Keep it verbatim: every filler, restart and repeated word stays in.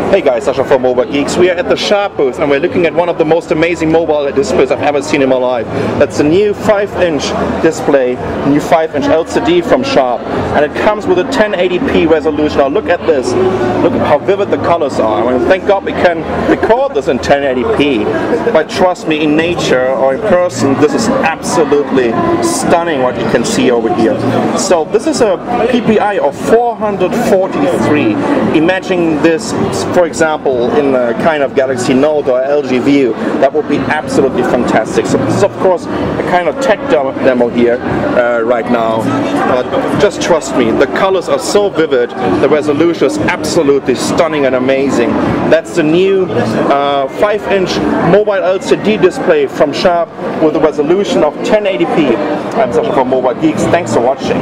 Hey guys, Sasha from Mobile Geeks. We are at the Sharp booth and we're looking at one of the most amazing mobile displays I've ever seen in my life. That's the new five inch display, the new five inch L C D from Sharp. And it comes with a ten eighty p resolution. Now look at this. Look at how vivid the colors are. I mean, thank God we can record this in ten eighty p. But trust me, in nature or in person, this is absolutely stunning what you can see over here. So this is a P P I of four hundred forty-three. Imagine this, for example, in a kind of Galaxy Note or L G View. That would be absolutely fantastic. So this is, of course, a kind of tech demo here uh, right now. But just trust me, the colors are so vivid, the resolution is absolutely stunning and amazing. That's the new uh, five inch mobile L C D display from Sharp with a resolution of ten eighty p. I'm Sasha from Mobile Geeks. Thanks for watching.